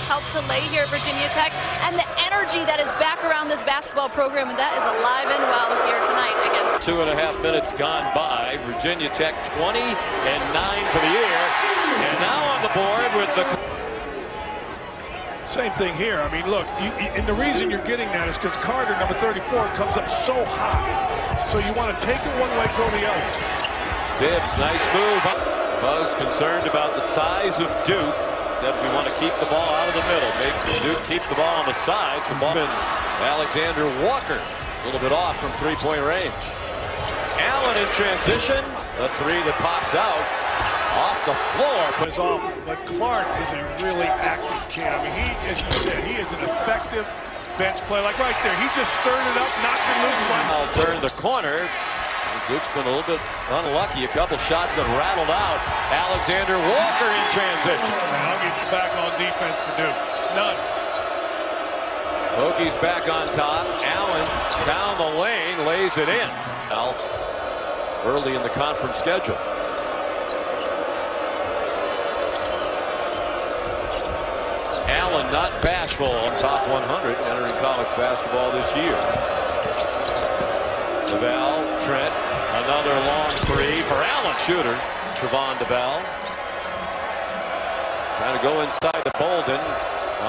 he's helped to lay here at Virginia Tech, and the energy that is back around this basketball program, and that is alive and well here tonight against. 2.5 minutes gone by. Virginia Tech 20-9 for the year, and now on the board with the. Same thing here. I mean, look, and the reason you're getting that is because Carter, number 34, comes up so high. So you want to take it one way, go the other. Bibbs, nice move. Buzz concerned about the size of Duke. That we want to keep the ball out of the middle. Make Duke keep the ball on the sides. The ball. Alexander Walker, a little bit off from three-point range. Allen in transition. A three that pops out. Off the floor. But, Clark is a really active kid. I mean, he, as you said, he is an effective bench player. Like right there, he just stirred it up, knocked it loose. I'll turn the corner. Duke's been a little bit unlucky. A couple shots that rattled out. Alexander Walker in transition. Now I'll get back on defense for Duke. None. Hokies back on top. Allen down the lane, lays it in. Now, early in the conference schedule. Allen, not bashful, on top 100, entering college basketball this year. Duval, Trent, another long three for Allen, shooter. Trevon Duval. Trying to go inside to Golden.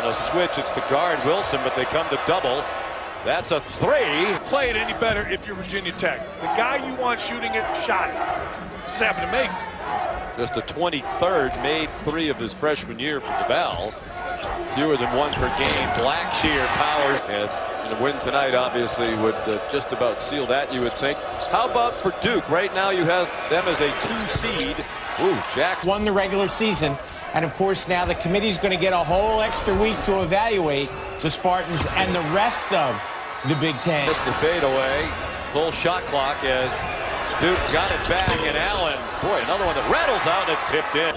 On a switch, it's the guard, Wilson, but they come to double. That's a three. Play it any better if you're Virginia Tech. The guy you want shooting it, shot it. Just happened to make it. Just the 23rd, made three of his freshman year for Duval. Fewer than one per game. Blackshear powers. And a win tonight, obviously, would just about seal that, you would think. How about for Duke? Right now you have them as a 2 seed. Ooh, Jack. Won the regular season. And, of course, now the committee's going to get a whole extra week to evaluate the Spartans and the rest of the Big Ten. Just the fadeaway. Full shot clock as Duke got it back. And Allen, boy, another one that rattles out and it's tipped in.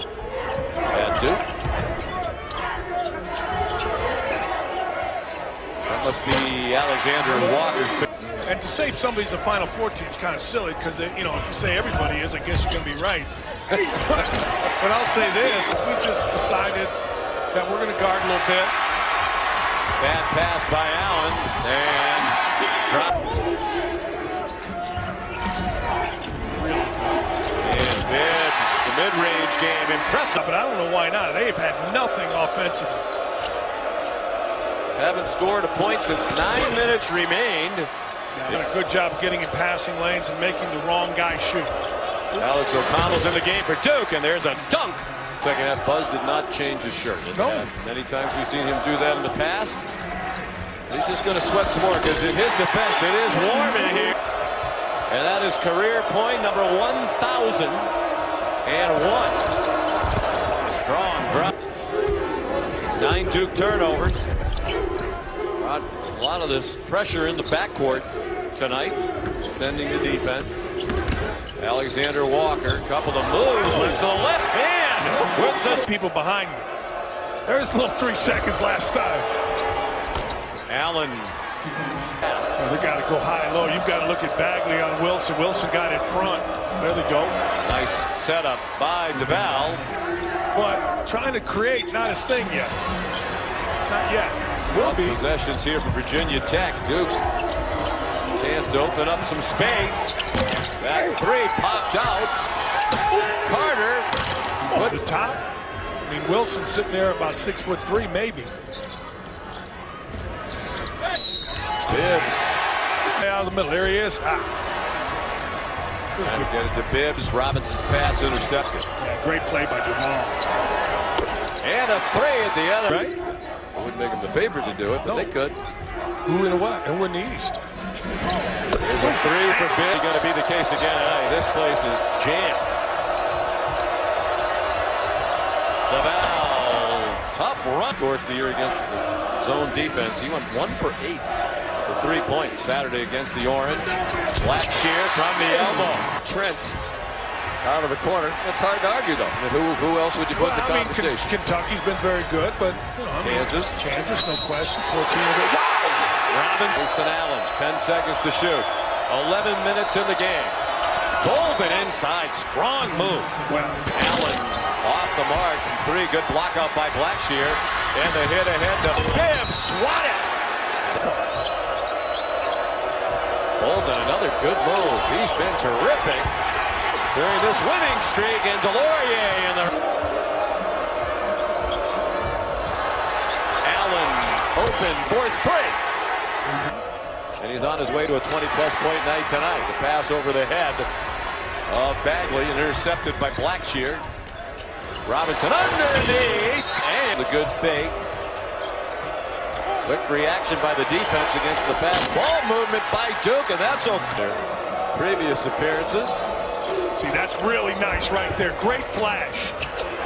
And Duke. Must be Alexander Walker's. And to say somebody's a Final Four team is kind of silly because, you know, if you say everybody is, I guess you're going to be right. But I'll say this. We just decided that we're going to guard a little bit. Bad pass by Allen. And drop. And Bibbs, the mid-range game, impressive. But I don't know why not. They've had nothing offensively. Haven't scored a point since 9 minutes remained. Done a good job getting in passing lanes and making the wrong guy shoot. Alex O'Connell's in the game for Duke, and there's a dunk. Second half, Buzz did not change his shirt. No. Many times we've seen him do that in the past. He's just going to sweat some more because in his defense, it is warm in here. And that is career point number 1,001. Strong drop. 9 Duke turnovers. A lot of this pressure in the backcourt tonight, sending the defense. Alexander Walker, couple of moves, went to the left hand with this. People behind me. There's a little 3 seconds last time. Allen. They got to go high low. You've got to look at Bagley on Wilson. Wilson got in front. There they go. Nice setup by Duval. But trying to create, not his thing yet. Not yet. Possessions here for Virginia Tech. Duke, chance to open up some space. That three popped out. Carter. But the top. I mean, Wilson's sitting there about 6'3", maybe. Bibbs. Out of the middle. There he is. Trying to get it to Bibbs. Robinson's pass intercepted. Yeah, great play by DeVaughn. And a three at the other. Right? Wouldn't make them the favorite to do it, but they could. Who in the West? Who in the East? There's a three for Bibbs. Going to be the case again tonight. This place is jammed. Duval, tough run. Of course, the year against the zone defense, he went 1 for 8 for 3 points Saturday against the Orange. Blackshear from the elbow. Trent. Out of the corner. That's hard to argue, though. I mean, who else would you put in the conversation? I mean, Kentucky's been very good, but you know, Kansas. I mean, Kansas, no question. 14 of it. Grayson Allen, 10 seconds to shoot. 11 minutes in the game. Golden inside, strong move. Wow. Allen off the mark from three. Good block out by Blackshear. And the hit ahead to Bibbs. Swat it! Golden, another good move. He's been terrific during this winning streak. And Delorier in the... Allen open for three. And he's on his way to a 20-plus point night tonight. The pass over the head of Bagley, intercepted by Blackshear. Robinson underneath, and the good fake. Quick reaction by the defense against the fast ball movement by Duke, and that's okay. Previous appearances. See, that's really nice right there. Great flash.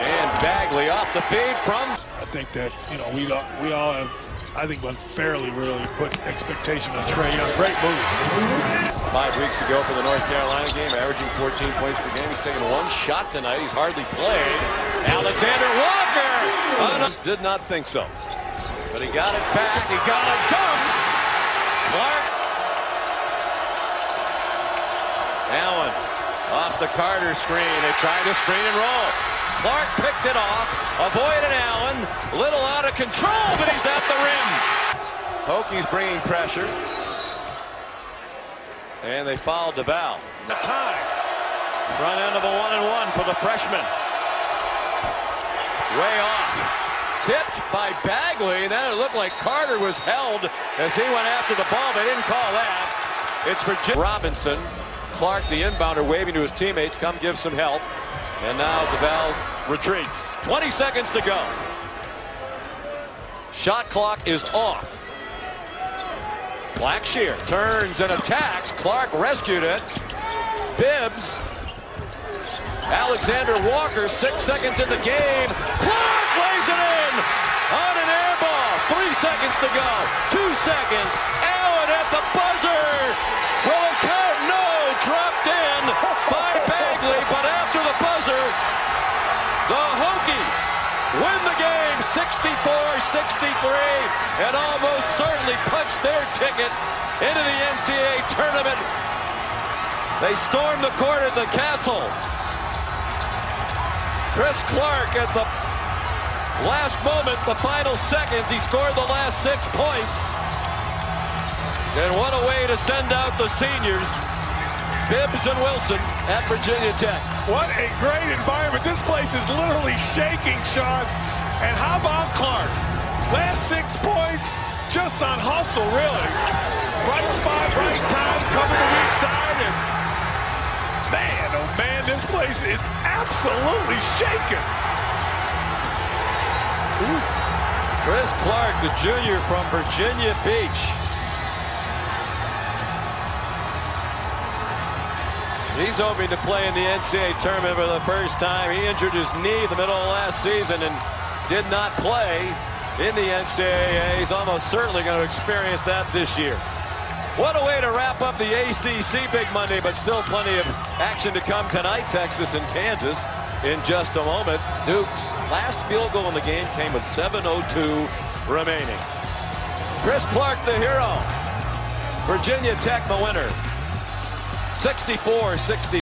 And Bagley off the feed from... I think that, you know, we all have, I think, unfairly really put expectation on Trey Young. Great move. 5 weeks ago for the North Carolina game, averaging 14 points per game. He's taken one shot tonight. He's hardly played. Alexander Walker! Did not think so. But he got it back. He got a dunk! Clark. Allen off the Carter screen. They tried to screen and roll. Clark picked it off. Avoided Allen. Little out of control, but he's at the rim. Hokies bringing pressure. And they fouled Duval. The time. Front end of a 1-and-1 for the freshman. Way off. Tipped by Bagley. And then it looked like Carter was held as he went after the ball. They didn't call that. It's for Jim Robinson. Clark, the inbounder, waving to his teammates, come give some help. And now Duval retreats. 20 seconds to go. Shot clock is off. Blackshear turns and attacks. Clark rescued it. Bibbs. Alexander Walker, 6 seconds in the game. Clark lays it in on an air ball. 3 seconds to go. 2 seconds. Allen at the buzzer. Will it count? No. Dropped in by Bagley. But after the buzzer, the Hokies win the game. 64-63, and almost certainly punched their ticket into the NCAA tournament. They stormed the court at the castle. Chris Clark at the last moment, the final seconds, he scored the last 6 points. And what a way to send out the seniors. Bibbs and Wilson at Virginia Tech. What a great environment. This place is literally shaking, Sean. And how about Clark? Last 6 points, just on hustle, really. Right spot, right time, coming the weak side, and man, oh man, this place is absolutely shaking. Ooh. Chris Clark, the junior from Virginia Beach. He's hoping to play in the NCAA tournament for the first time. He injured his knee in the middle of last season and did not play in the NCAA. He's almost certainly going to experience that this year. What a way to wrap up the ACC Big Monday, but still plenty of action to come tonight. Texas and Kansas in just a moment. Duke's last field goal in the game came with 7:02 remaining. Chris Clark, the hero. Virginia Tech, the winner. 64-63.